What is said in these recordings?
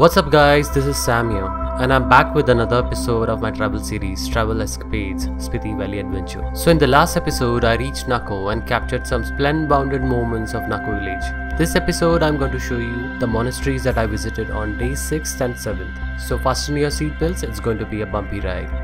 What's up guys, this is Sam here and I'm back with another episode of my travel series, Travel Escapades, Spiti Valley Adventure. So in the last episode, I reached Nako and captured some splendid moments of Nako village. This episode, I'm going to show you the monasteries that I visited on day 6th and 7th. So fasten your seatbelts, it's going to be a bumpy ride.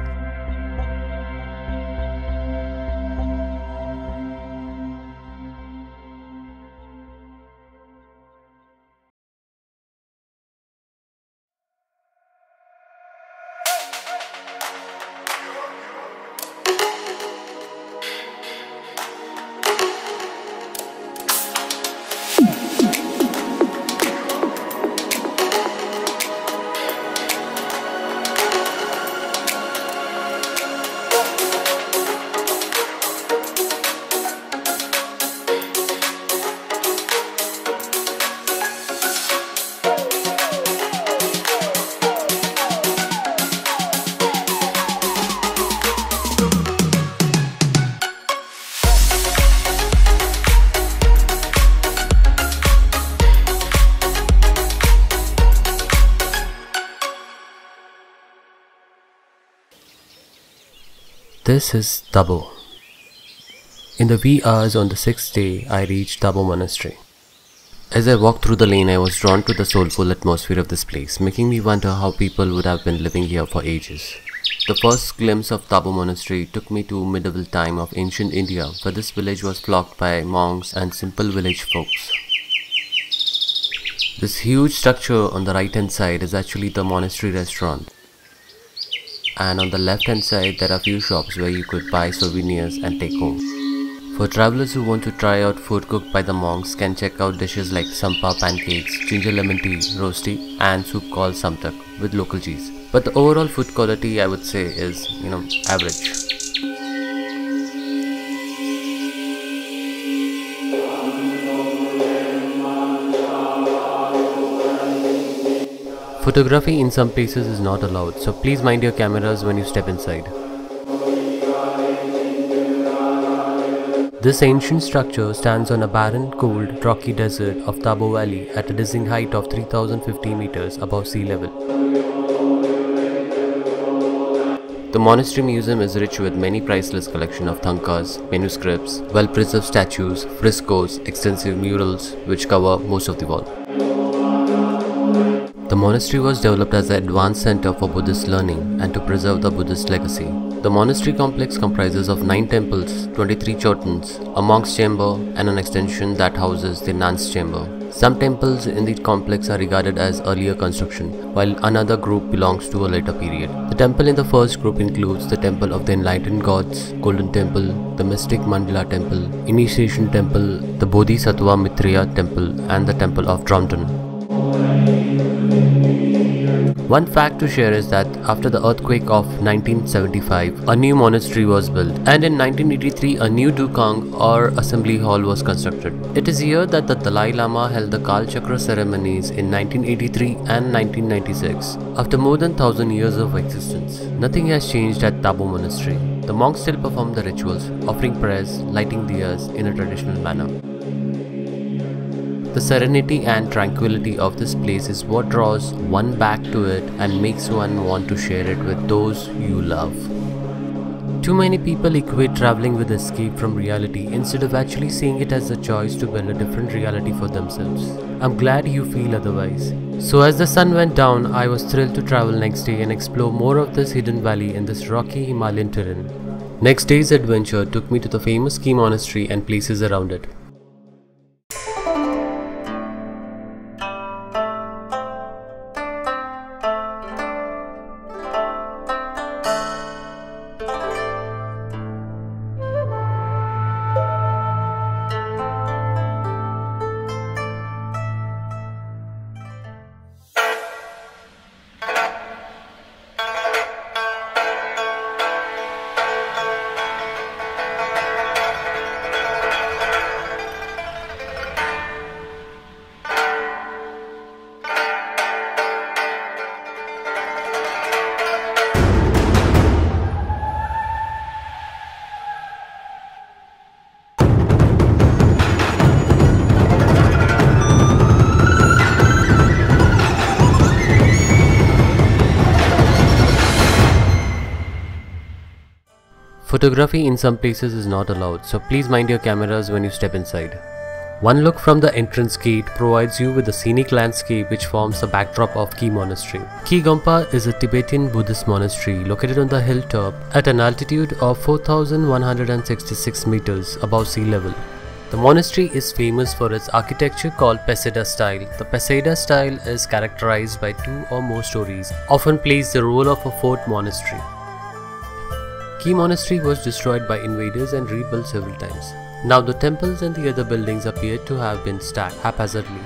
This is Tabo. In the wee hours on the 6th day, I reached Tabo Monastery. As I walked through the lane, I was drawn to the soulful atmosphere of this place, making me wonder how people would have been living here for ages. The first glimpse of Tabo Monastery took me to medieval time of ancient India, where this village was flocked by monks and simple village folks. This huge structure on the right hand side is actually the monastery restaurant. And on the left hand side there are few shops where you could buy souvenirs and take home. For travelers who want to try out food cooked by the monks can check out dishes like sampa pancakes, ginger lemon tea, roast tea and soup called samtak with local cheese. But the overall food quality I would say is, average. Photography in some places is not allowed, so please mind your cameras when you step inside. This ancient structure stands on a barren, cold, rocky desert of Tabo Valley at a dizzying height of 3050 meters above sea level. The monastery museum is rich with many priceless collection of Thankas, manuscripts, well-preserved statues, frescoes, extensive murals which cover most of the wall. The monastery was developed as an advanced center for Buddhist learning and to preserve the Buddhist legacy. The monastery complex comprises of 9 temples, 23 chotans, a monk's chamber and an extension that houses the nun's chamber. Some temples in the complex are regarded as earlier construction, while another group belongs to a later period. The temple in the first group includes the Temple of the Enlightened Gods, Golden Temple, the Mystic Mandala Temple, Initiation Temple, the Bodhisattva Maitreya Temple and the Temple of Dromdon. One fact to share is that after the earthquake of 1975, a new monastery was built and in 1983 a new dukang or assembly hall was constructed. It is here that the Dalai Lama held the Kalachakra ceremonies in 1983 and 1996. After more than 1000 years of existence, nothing has changed at Tabo Monastery. The monks still perform the rituals, offering prayers, lighting diyas in a traditional manner. The serenity and tranquility of this place is what draws one back to it and makes one want to share it with those you love. Too many people equate traveling with escape from reality instead of actually seeing it as a choice to build a different reality for themselves. I'm glad you feel otherwise. So as the sun went down, I was thrilled to travel next day and explore more of this hidden valley in this rocky Himalayan terrain. Next day's adventure took me to the famous Key Monastery and places around it. Photography in some places is not allowed, so please mind your cameras when you step inside. One look from the entrance gate provides you with a scenic landscape which forms the backdrop of Key Monastery. Key Gompa is a Tibetan Buddhist monastery located on the hilltop at an altitude of 4,166 meters above sea level. The monastery is famous for its architecture called Peseda style. The Peseda style is characterized by two or more stories, often plays the role of a fort monastery. Key Monastery was destroyed by invaders and rebuilt several times. Now the temples and the other buildings appear to have been stacked haphazardly.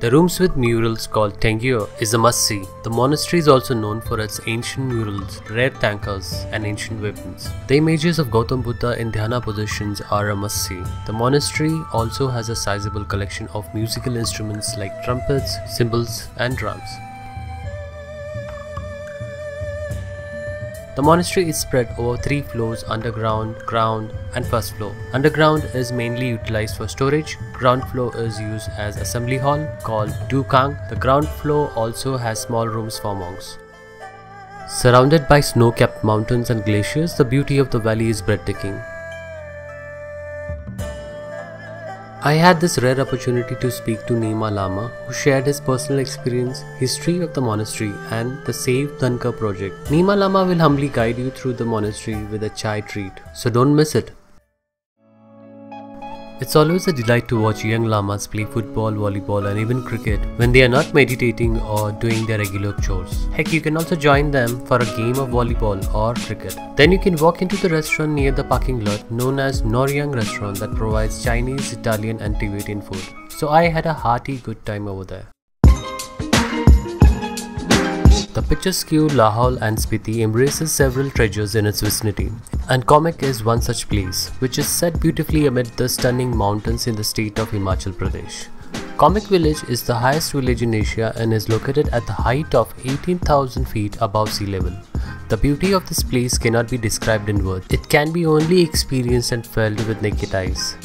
The rooms with murals called Tengyur is a must-see. The monastery is also known for its ancient murals, rare tankas and ancient weapons. The images of Gautam Buddha in dhyana positions are a must-see. The monastery also has a sizable collection of musical instruments like trumpets, cymbals and drums. The monastery is spread over 3 floors: underground, ground and first floor. Underground is mainly utilized for storage, ground floor is used as assembly hall called Dukang. The ground floor also has small rooms for monks. Surrounded by snow-capped mountains and glaciers, the beauty of the valley is breathtaking. I had this rare opportunity to speak to Nema Lama, who shared his personal experience, history of the monastery and the Save Thanka project. Nema Lama will humbly guide you through the monastery with a chai treat, so don't miss it. It's always a delight to watch young lamas play football, volleyball and even cricket when they are not meditating or doing their regular chores. Heck, you can also join them for a game of volleyball or cricket. Then you can walk into the restaurant near the parking lot known as Noryang Restaurant that provides Chinese, Italian and Tibetan food. So I had a hearty good time over there. The picturesque Lahaul and Spiti embraces several treasures in its vicinity, and Komik is one such place, which is set beautifully amid the stunning mountains in the state of Himachal Pradesh. Komik village is the highest village in Asia and is located at the height of 18,000 feet above sea level. The beauty of this place cannot be described in words. It can be only experienced and felt with naked eyes.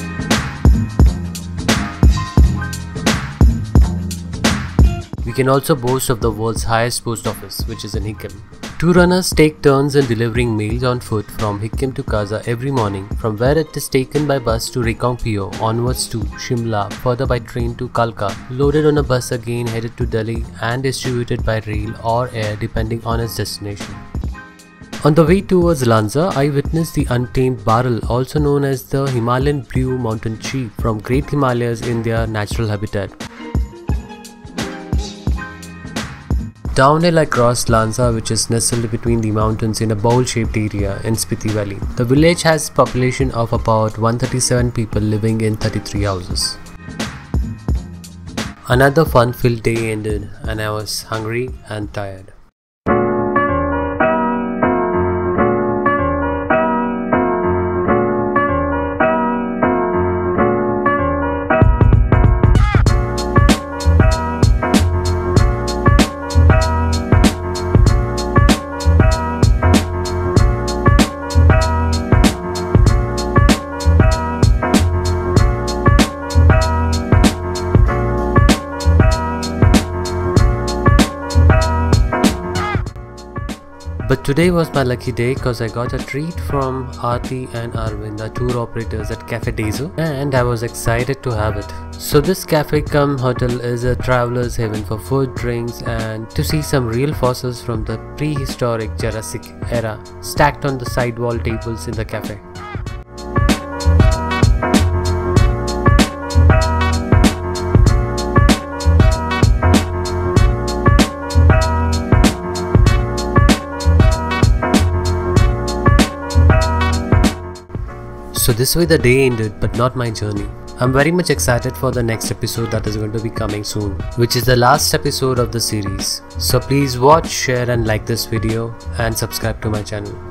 We can also boast of the world's highest post office, which is in Hikkim. Two runners take turns in delivering mails on foot from Hikkim to Kaza every morning, from where it is taken by bus to Rekong Peo, onwards to Shimla, further by train to Kalka, loaded on a bus again headed to Delhi and distributed by rail or air depending on its destination. On the way towards Lanza, I witnessed the untamed Baral, also known as the Himalayan blue mountain sheep, from Great Himalayas in their natural habitat. Downhill I crossed Lanza, which is nestled between the mountains in a bowl-shaped area in Spiti Valley. The village has a population of about 137 people living in 33 houses. Another fun-filled day ended and I was hungry and tired. But today was my lucky day cause I got a treat from Aarti and Arvind, the tour operators at Cafe Dezo, and I was excited to have it. So this cafe cum hotel is a traveler's heaven for food, drinks and to see some real fossils from the prehistoric Jurassic era stacked on the sidewall tables in the cafe. So this way the day ended, but not my journey. I'm very much excited for the next episode that is going to be coming soon, which is the last episode of the series. So please watch, share and like this video and subscribe to my channel.